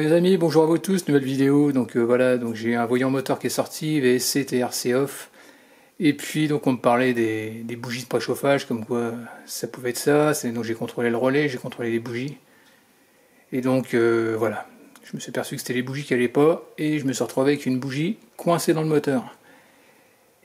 Bonjour les amis, bonjour à vous tous, nouvelle vidéo. Donc voilà, donc j'ai un voyant moteur qui est sorti, VSC TRC off. Et puis donc on me parlait des bougies de préchauffage, comme quoi ça pouvait être ça. Donc j'ai contrôlé le relais, j'ai contrôlé les bougies. Et donc voilà, je me suis aperçu que c'était les bougies qui n'allaient pas. Et je me suis retrouvé avec une bougie coincée dans le moteur.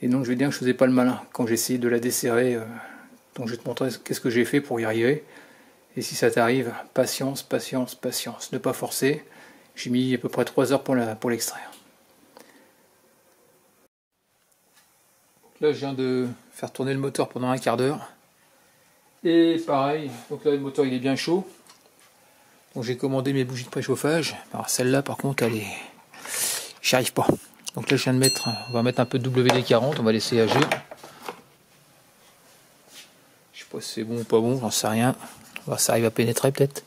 Et donc je vais dire que je faisais pas le malin quand j'ai essayé de la desserrer. Donc je vais te montrer qu'est-ce que j'ai fait pour y arriver. Et si ça t'arrive, patience, patience, patience, ne pas forcer. J'ai mis à peu près 3 heures pour l'extraire. Là je viens de faire tourner le moteur pendant un quart d'heure. Et pareil, donc là le moteur il est bien chaud. Donc j'ai commandé mes bougies de préchauffage. Alors celle-là par contre, elle est... j'y arrive pas. Donc là je viens de mettre, on va mettre un peu de WD40, on va laisser agir. Je sais pas si c'est bon ou pas bon, j'en sais rien. Ça arrive à pénétrer peut-être.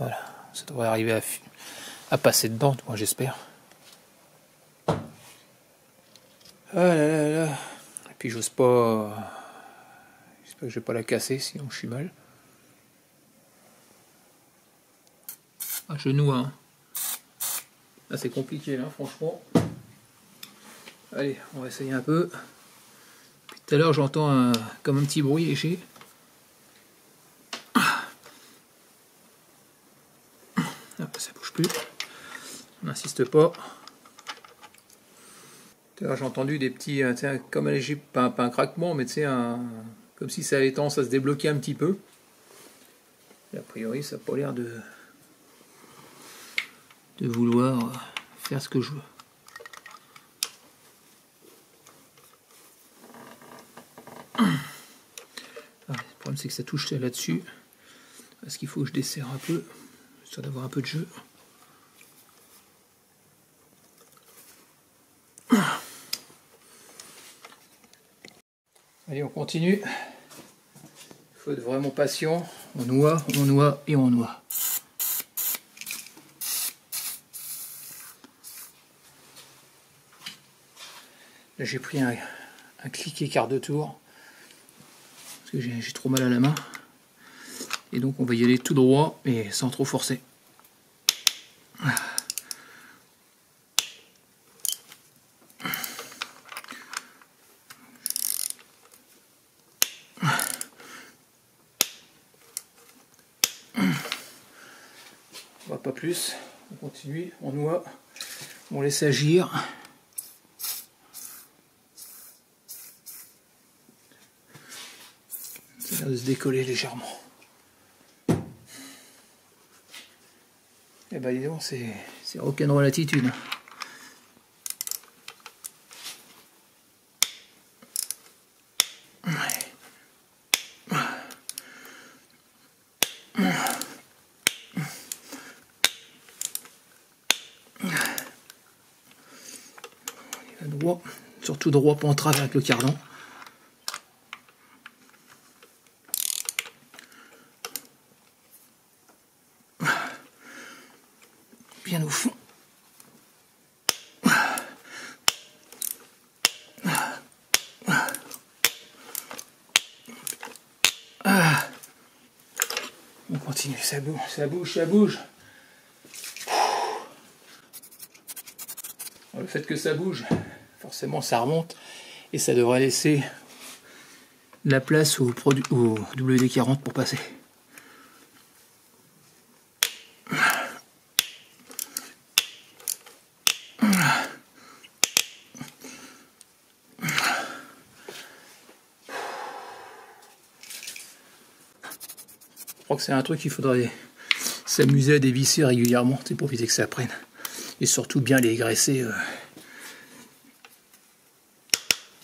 Voilà, ça devrait arriver à passer dedans, moi j'espère. Ah là là là. Et puis j'ose pas. J'espère que je vais pas la casser, sinon je suis mal. Un genou, hein. Là c'est compliqué, là, franchement. Allez, on va essayer un peu. Puis tout à l'heure j'entends comme un petit bruit léger. Ça bouge plus, on n'insiste pas. J'ai entendu des petits, comme un léger, pas un craquement, mais comme si ça avait tendance à se débloquer un petit peu. Et a priori, ça n'a pas l'air de vouloir faire ce que je veux. Ah, le problème, c'est que ça touche là-dessus. Parce qu'il faut que je desserre un peu. D'avoir un peu de jeu. Allez, on continue. Il faut être vraiment patient. On noie et on noie. Là, j'ai pris un cliquet quart de tour parce que j'ai trop mal à la main. Et donc on va y aller tout droit mais sans trop forcer. On va pas plus, on continue, on noie, on laisse agir. Ça a l'air de se décoller légèrement. Et bah disons, c'est rock'n'roll l'attitude. Il va droit, surtout droit, pas en travers avec le cardan. Au fond. On continue, ça bouge, ça bouge, ça bouge. Le fait que ça bouge, forcément ça remonte et ça devrait laisser la place au WD40 pour passer. Je crois que c'est un truc qu'il faudrait s'amuser à dévisser régulièrement, c'est pour éviter que ça prenne. Et surtout bien les graisser.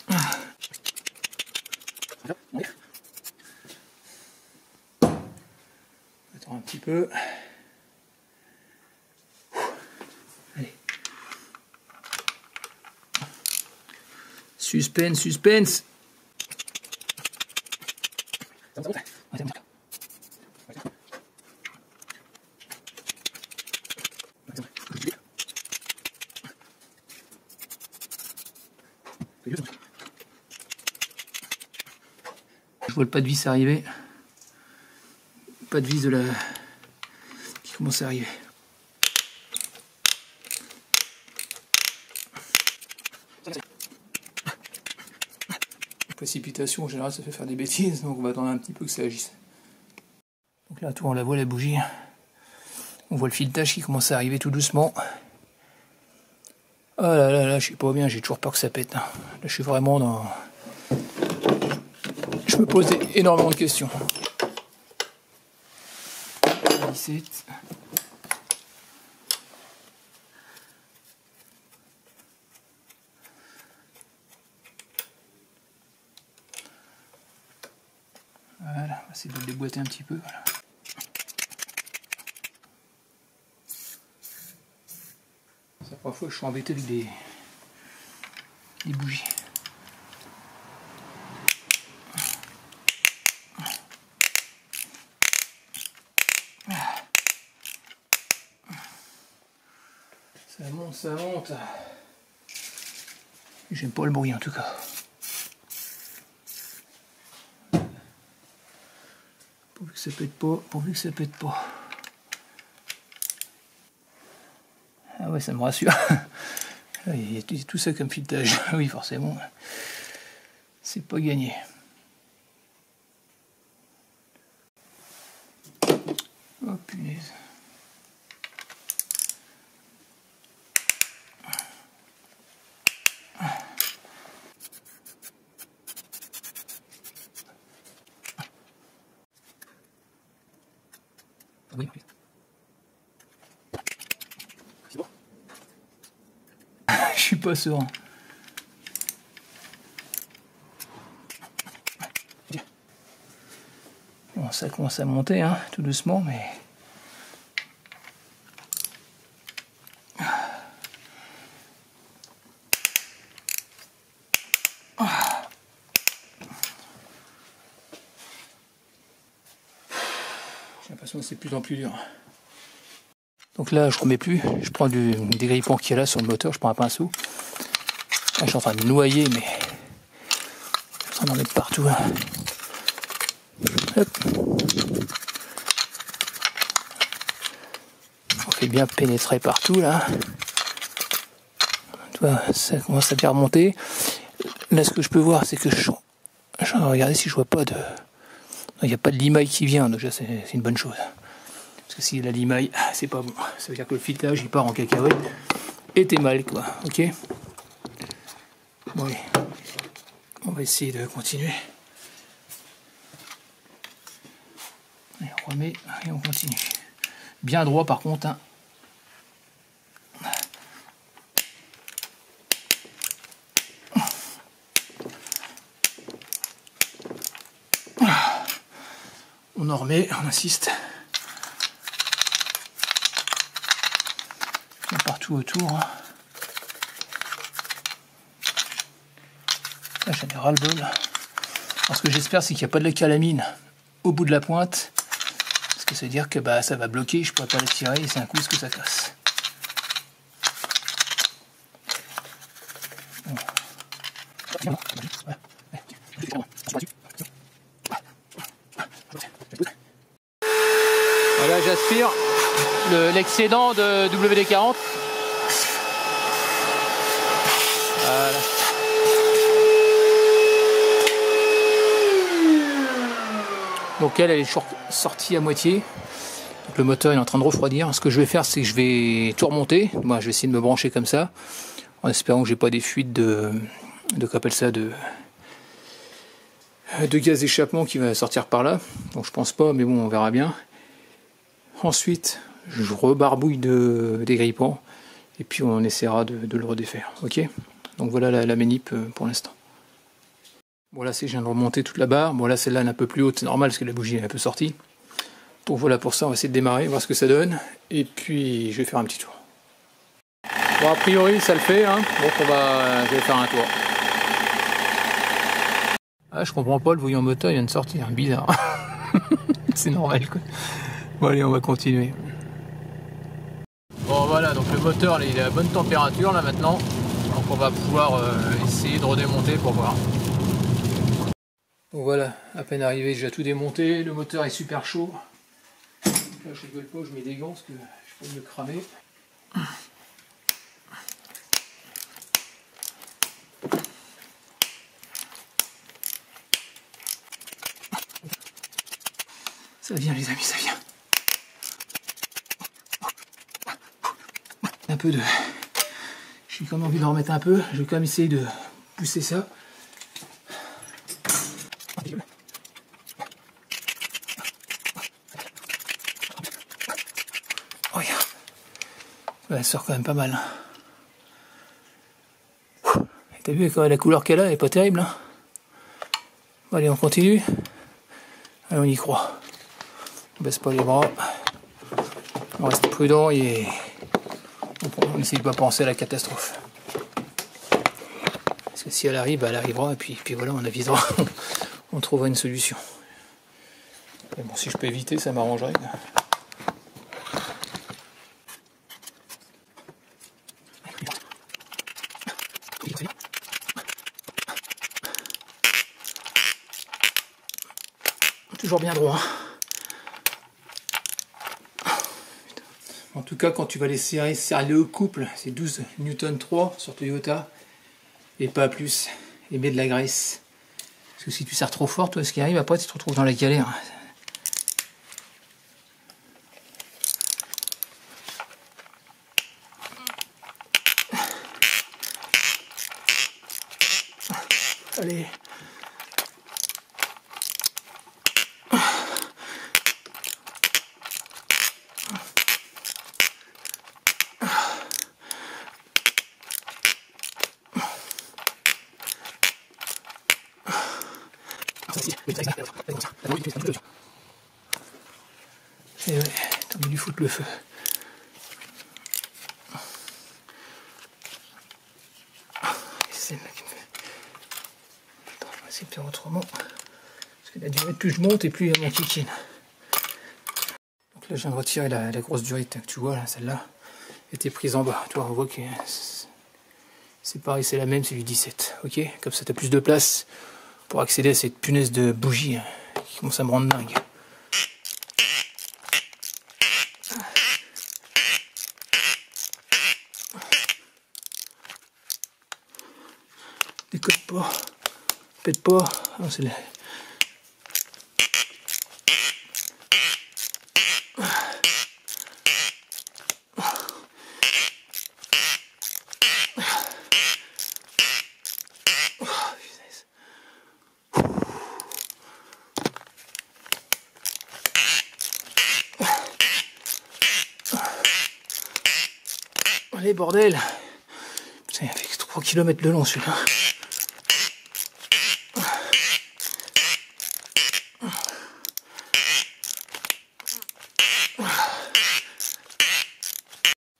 Attends un petit peu. Allez. Suspense, suspense. Je vois le pas de vis arriver, pas de vis de la qui commence à arriver. Précipitation en général ça fait faire des bêtises, donc on va attendre un petit peu que ça agisse. Donc là, tout on la voit la bougie, on voit le filetage qui commence à arriver tout doucement. Ah là là là, je suis pas bien, j'ai toujours peur que ça pète. Là je suis vraiment dans... Je me pose énormément de questions. 17. Voilà, on va essayer de le déboîter un petit peu. Voilà. C'est la première fois que je suis embêté avec des bougies. Ça monte, ça monte. J'aime pas le bruit en tout cas. Pourvu que ça pète pas, pourvu que ça pète pas. Ah ouais, ça me rassure. Il y a tout ça comme filetage. Oui, forcément. C'est pas gagné. Oh punaise. Oui, oui. C'est bon. Je suis pas serein. Bon, ça commence à monter, hein, tout doucement, mais... J'ai l'impression que c'est de plus en plus dur. Donc là, je remets plus. Je prends des grippons qu'il y a là sur le moteur. Je prends un pinceau. Là, je suis en train de noyer, mais je suis en train d'en mettre partout. Hop. On fait bien pénétrer partout là. Tu vois, ça commence à bien remonter. Là, ce que je peux voir, c'est que je vais regarder si je vois pas de... Il n'y a pas de limaille qui vient, déjà c'est une bonne chose. Parce que si la limaille, c'est pas bon. Ça veut dire que le filetage il part en cacahuète et t'es mal quoi, ok? Bon allez, on va essayer de continuer. Allez, on remet et on continue. Bien droit par contre, hein. On en remet, on insiste. Il y a partout autour. Hein. Là, j'en ai ras le bol. Alors, ce que j'espère, c'est qu'il n'y a pas de la calamine au bout de la pointe. Parce que ça veut dire que bah, ça va bloquer, je ne pourrais pas la tirer et c'est un coup ce que ça casse. Bon. Voilà, j'aspire l'excédent de WD40. Voilà. Donc elle est sortie à moitié. Donc le moteur est en train de refroidir. Ce que je vais faire, c'est que je vais tout remonter. Moi, je vais essayer de me brancher comme ça, en espérant que j'ai pas des fuites de gaz d'échappement qui va sortir par là. Donc je pense pas, mais bon, on verra bien. Ensuite, je rebarbouille des grippants et puis on essaiera de le redéfaire. Ok. Donc voilà la manip pour l'instant. Bon là, je viens de remonter toute la barre. Bon là, celle-là est un peu plus haute, c'est normal parce que la bougie est un peu sortie. Donc voilà pour ça, on va essayer de démarrer, voir ce que ça donne. Et puis je vais faire un petit tour. Bon, a priori, ça le fait, hein. Donc je vais faire un tour. Ah, je comprends pas, le bouillon moteur il vient de sortir, bizarre. C'est normal quoi. Bon allez, on va continuer. Bon voilà, donc le moteur là, il est à bonne température là maintenant. Donc on va pouvoir essayer de redémonter pour voir. Bon voilà, à peine arrivé, j'ai tout démonté. Le moteur est super chaud. Là, je rigole pas, je mets des gants parce que je peux me cramer. Ça vient les amis, ça vient. Un peu de... J'ai quand même envie d'en remettre un peu. Je vais quand même essayer de pousser ça. Oh, regarde. Elle sort quand même pas mal. T'as vu la couleur qu'elle a, elle est pas terrible. Hein. Bon, allez, on continue. Allez, on y croit. On baisse pas les bras, on reste prudent et on essaie de pas penser à la catastrophe. Parce que si elle arrive, elle arrivera et puis voilà, on avisera, on trouvera une solution. Et bon, si je peux éviter, ça m'arrangerait. Toujours bien droit. Hein. En tout cas, quand tu vas les serrer au couple, c'est 12 Newton 3 sur Toyota, et pas plus, et mets de la graisse. Parce que si tu serres trop fort, toi, ce qui arrive après, tu te retrouves dans la galère. Allez. Et ouais, t'as envie de lui foutre le feu. C'est celle-là qui me fait. Attends, je vais essayer de faire autrement. Parce que la durée, plus je monte et plus elle m'en kikine. Donc là, je viens de retirer la grosse durée que tu vois, celle-là, était prise en bas. Tu vois, on voit que c'est pareil, c'est la même, c'est du 17. Ok, comme ça, t'as plus de place pour accéder à cette punaise de bougie qui commence à me rendre dingue. Décolle pas, pète pas. Ah, c'est là. Allez, bordel! Putain, il fait 3 km de long celui-là.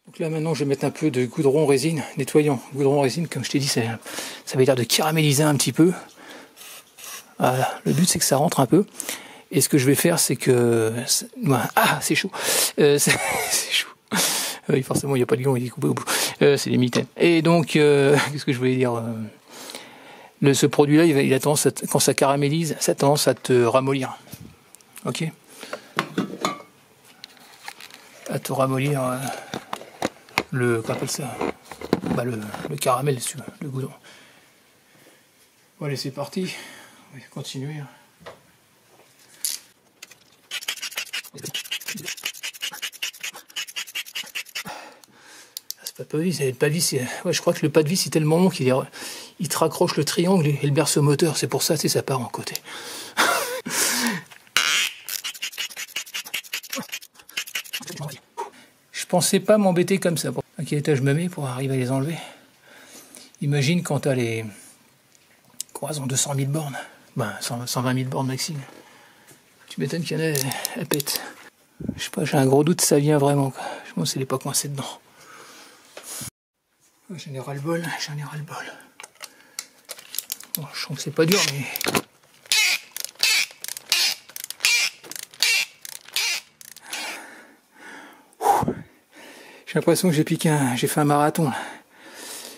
Donc là, maintenant, je vais mettre un peu de goudron résine, nettoyant. Goudron résine, comme je t'ai dit, ça avait l'air de caraméliser un petit peu. Voilà. Le but, c'est que ça rentre un peu. Et ce que je vais faire, c'est que... Ah, c'est chaud! C'est chaud. Oui, forcément, il n'y a pas de gant, il est coupé au bout. C'est les mitaines. Et donc, qu'est-ce que je voulais dire? Ce produit-là, il a tendance, quand ça caramélise, ça a tendance à te ramollir. Ok? À te ramollir qu'on appelle ça? Bah, le caramel, le goudron. Bon, allez, c'est parti. On va continuer. Le pas de vis, ouais, je crois que le pas de vis, c'est tellement long qu'il te raccroche le triangle et le berceau moteur. C'est pour ça, tu sais, ça part en côté. Je pensais pas m'embêter comme ça. À quel état je me mets pour arriver à les enlever? Imagine quand t'as les... Quoi, ils ont 200 000 bornes. Ben, 120 000 bornes maximum. Tu m'étonnes qu'il y en a, elle pète. Je sais pas, j'ai un gros doute, ça vient vraiment. Je pense qu'elle n'est pas coincée dedans. J'en ai ras-le-bol, j'en ai ras-le-bol. Bon, je sens que c'est pas dur, mais... J'ai l'impression que j'ai fait un marathon. Là.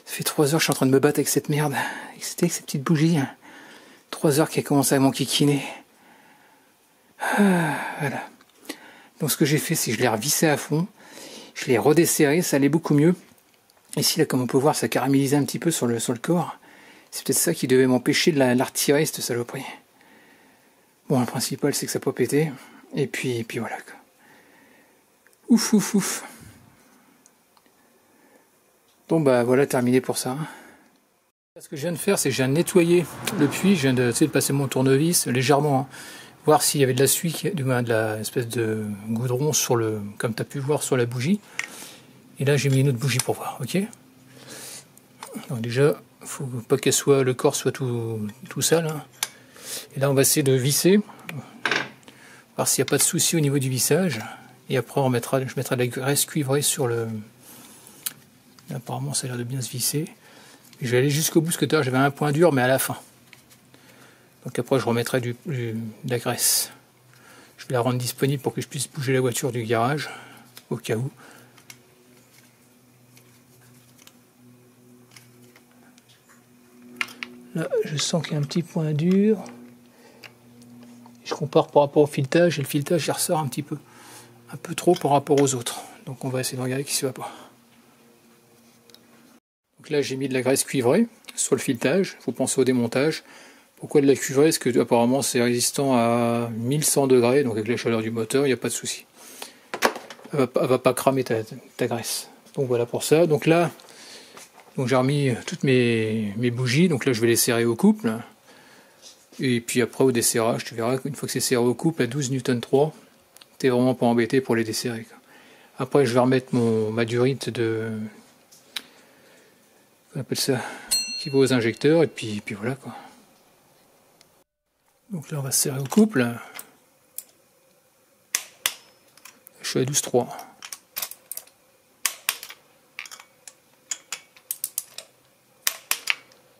Ça fait 3 heures que je suis en train de me battre avec cette merde. Excité avec cette petite bougie. 3 heures qu'elle commence à m'enquiquiner. Ah, voilà. Donc ce que j'ai fait, c'est que je l'ai revissé à fond, je l'ai redesserré, ça allait beaucoup mieux. Ici, là, comme on peut voir, ça caramélisait un petit peu sur le corps. C'est peut-être ça qui devait m'empêcher de la retirer, cette saloperie. Bon, le principal, c'est que ça n'a pas pété. Et puis voilà. Ouf, ouf, ouf. Bon, bah voilà, terminé pour ça. Ce que je viens de faire, c'est que je viens de nettoyer le puits. Je viens de passer mon tournevis légèrement, hein, voir s'il y avait de la suie, de la espèce de goudron sur le, comme tu as pu voir sur la bougie. Et là, j'ai mis une autre bougie pour voir, ok. Donc déjà, il faut pas qu'elle soit, le corps soit tout sale. Hein. Et là, on va essayer de visser, voir s'il n'y a pas de souci au niveau du vissage. Et après, je mettrai de la graisse cuivrée sur le. Apparemment, ça a l'air de bien se visser. Je vais aller jusqu'au bout, parce que j'avais un point dur, mais à la fin. Donc après, je remettrai de la graisse. Je vais la rendre disponible pour que je puisse bouger la voiture du garage, au cas où. Là, je sens qu'il y a un petit point dur. Je compare par rapport au filetage, et le filetage, il ressort un peu trop par rapport aux autres. Donc on va essayer de regarder qui ne se va pas. Donc là, j'ai mis de la graisse cuivrée sur le filetage. Il faut penser au démontage. Pourquoi de la cuivrée? Parce que apparemment c'est résistant à 1100 degrés, donc avec la chaleur du moteur, il n'y a pas de souci. Elle va pas cramer ta graisse. Donc voilà pour ça. Donc là, j'ai remis toutes mes bougies. Donc là, je vais les serrer au couple. Et puis après, au desserrage, tu verras qu'une fois que c'est serré au couple à 12 N3, tu n'es vraiment pas embêté pour les desserrer. Après, je vais remettre ma durite de. On appelle ça qui va aux injecteurs, et puis voilà quoi. Donc là on va se serrer au couple. Je suis à 12,3.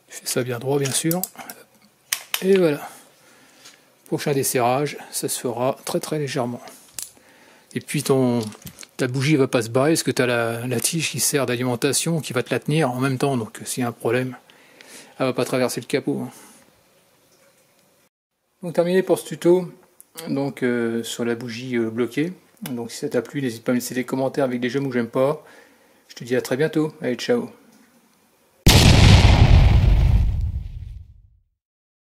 Je fais ça bien droit bien sûr. Et voilà. Prochain desserrage, ça se fera très légèrement. Et puis ta bougie va pas se barrer parce que tu as la tige qui sert d'alimentation qui va te la tenir en même temps, donc s'il y a un problème, elle va pas traverser le capot. Hein. Donc terminé pour ce tuto donc, sur la bougie bloquée. Donc si ça t'a plu, n'hésite pas à me laisser des commentaires avec des j'aime ou j'aime pas. Je te dis à très bientôt, allez ciao.